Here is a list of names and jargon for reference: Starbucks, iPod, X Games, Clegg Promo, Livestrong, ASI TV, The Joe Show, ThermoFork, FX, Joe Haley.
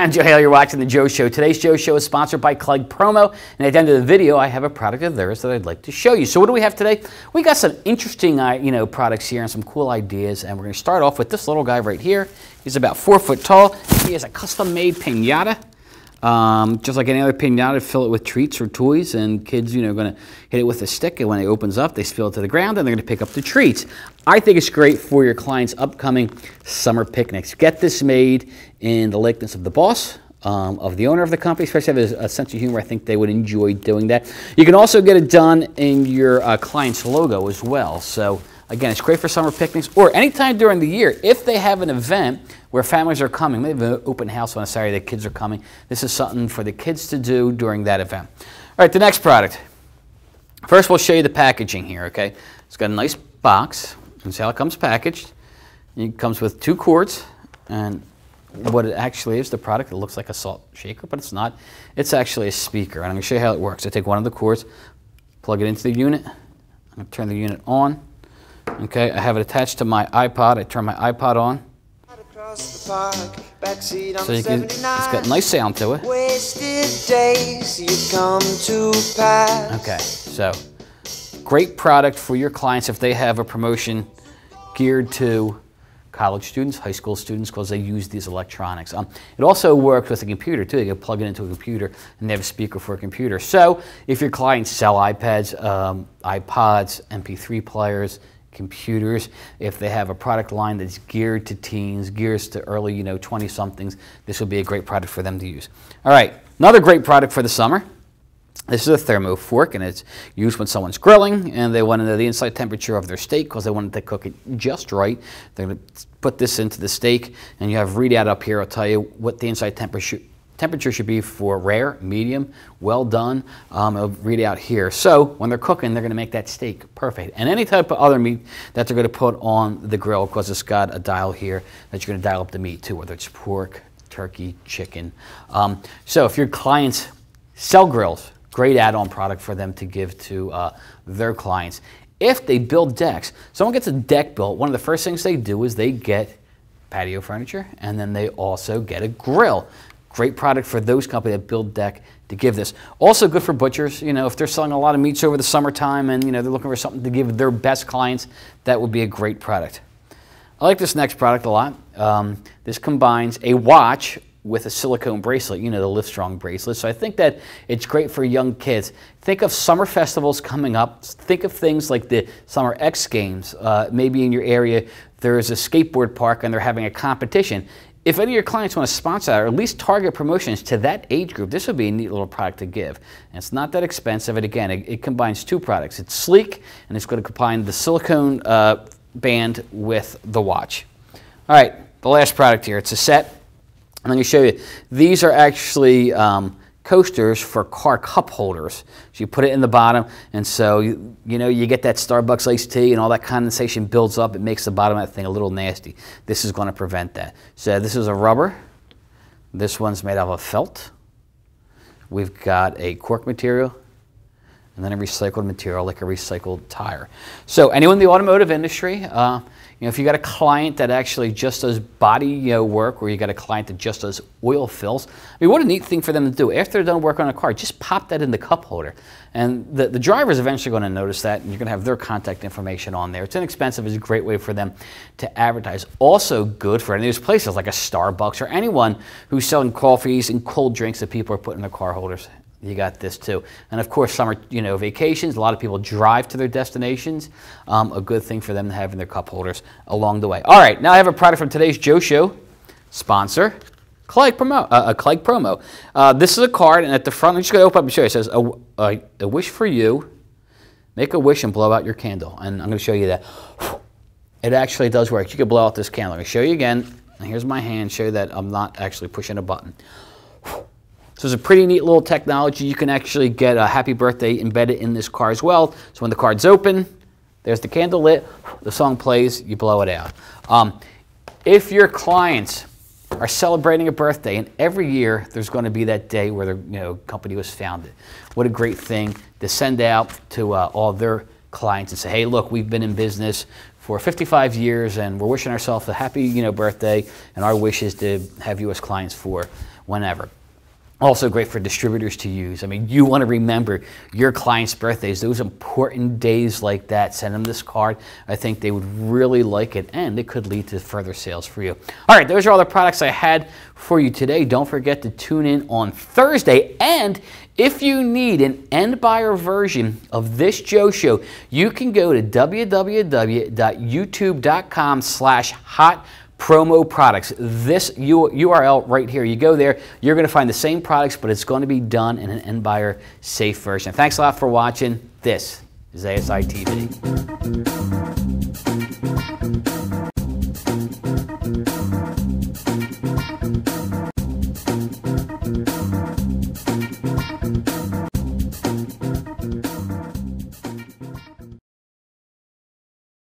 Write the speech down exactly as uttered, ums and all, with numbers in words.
I'm Joe Haley, you're watching The Joe Show. Today's Joe Show is sponsored by Clegg Promo, and at the end of the video, I have a product of theirs that I'd like to show you. So what do we have today? We got some interesting you know, products here and some cool ideas, and we're going to start off with this little guy right here. He's about four foot tall. He has a custom-made piñata. Um, just like any other piñata, fill it with treats or toys, and kids, you know, are going to hit it with a stick, and when it opens up, they spill it to the ground, and they're going to pick up the treats. I think it's great for your clients' upcoming summer picnics. Get this made in the likeness of the boss, um, of the owner of the company, especially if there's a sense of humor. I think they would enjoy doing that. You can also get it done in your uh, client's logo as well. So, again, it's great for summer picnics or anytime during the year. If they have an event where families are coming, maybe an open house on a Saturday, the kids are coming, this is something for the kids to do during that event. All right, the next product. First, we'll show you the packaging here, okay? It's got a nice box. You see how it comes packaged. It comes with two cords, and what it actually is, the product, it looks like a salt shaker, but it's not. It's actually a speaker, and I'm going to show you how it works. I take one of the cords, plug it into the unit. I'm going to turn the unit on. Okay, I have it attached to my iPod. I turn my iPod on. So you can, it's got nice sound to it. Okay, so great product for your clients if they have a promotion geared to college students, high school students, because they use these electronics. Um, it also works with a computer, too. You can plug it into a computer, and they have a speaker for a computer. So if your clients sell iPads, um, iPods, M P three players, computers, if they have a product line that's geared to teens, geared to early, you know, twenty-somethings, this would be a great product for them to use. All right, another great product for the summer. This is a ThermoFork, and it's used when someone's grilling, and they want to know the inside temperature of their steak because they wanted to cook it just right. They're going to put this into the steak, and you have readout up here. I'll tell you what the inside temperature temperature should be for rare, medium, well done. Um, I'll read it out here. So when they're cooking, they're going to make that steak perfect. And any type of other meat that they're going to put on the grill, because it's got a dial here that you're going to dial up the meat to, whether it's pork, turkey, chicken. Um, so if your clients sell grills, great add-on product for them to give to uh, their clients. If they build decks, someone gets a deck built, one of the first things they do is they get patio furniture, and then they also get a grill. Great product for those companies that build deck to give this. Also good for butchers. You know, if they're selling a lot of meats over the summertime and, you know, they're looking for something to give their best clients, that would be a great product. I like this next product a lot. Um, this combines a watch with a silicone bracelet, you know, the Livestrong bracelet. So I think that it's great for young kids. Think of summer festivals coming up. Think of things like the Summer X Games. Uh, maybe in your area there is a skateboard park and they're having a competition. If any of your clients want to sponsor that or at least target promotions to that age group, this would be a neat little product to give. And it's not that expensive. And again, it, it combines two products. It's sleek, and it's going to combine the silicone uh, band with the watch. All right, the last product here. It's a set. I'm going to show you. These are actually um, coasters for car cup holders. So you put it in the bottom, and so you, you know, you get that Starbucks iced tea, and all that condensation builds up. It makes the bottom of that thing a little nasty. This is going to prevent that. So this is a rubber. This one's made out of a felt. We've got a cork material, and then a recycled material like a recycled tire. So anyone in the automotive industry, uh, you know, if you got a client that actually just does body you know, work, or you got a client that just does oil fills, I mean, what a neat thing for them to do. After they're done work on a car, just pop that in the cup holder. And the, the driver's eventually going to notice that, and you're going to have their contact information on there. It's inexpensive. It's a great way for them to advertise. Also good for any of those places like a Starbucks or anyone who's selling coffees and cold drinks that people are putting in their car holders. You got this too. And of course, summer you know, vacations, a lot of people drive to their destinations. Um, a good thing for them to have in their cup holders along the way. All right, now I have a product from today's Joe Show sponsor, Clegg Promo. Uh, a Clegg Promo. Uh, this is a card, and at the front, I'm just going to open up and show you. It says, a, a, a wish for you, make a wish and blow out your candle. And I'm going to show you that. It actually does work. You can blow out this candle. I'm going to show you again. And here's my hand, show you that I'm not actually pushing a button. So it's a pretty neat little technology. You can actually get a happy birthday embedded in this card as well. So when the card's open, there's the candle lit, the song plays, you blow it out. Um, if your clients are celebrating a birthday, and every year there's going to be that day where their you know, company was founded, what a great thing to send out to uh, all their clients and say, hey, look, we've been in business for fifty-five years, and we're wishing ourselves a happy you know, birthday, and our wish is to have you as clients for whenever. Also great for distributors to use. I mean, you want to remember your clients' birthdays, those important days like that. Send them this card. I think they would really like it, and it could lead to further sales for you. All right, those are all the products I had for you today. Don't forget to tune in on Thursday. And if you need an end buyer version of this Joe Show, you can go to w w w dot youtube dot com slash hot promo products. This U R L right here. You go there, you're going to find the same products, but it's going to be done in an end buyer safe version. Thanks a lot for watching. This is A S I T V.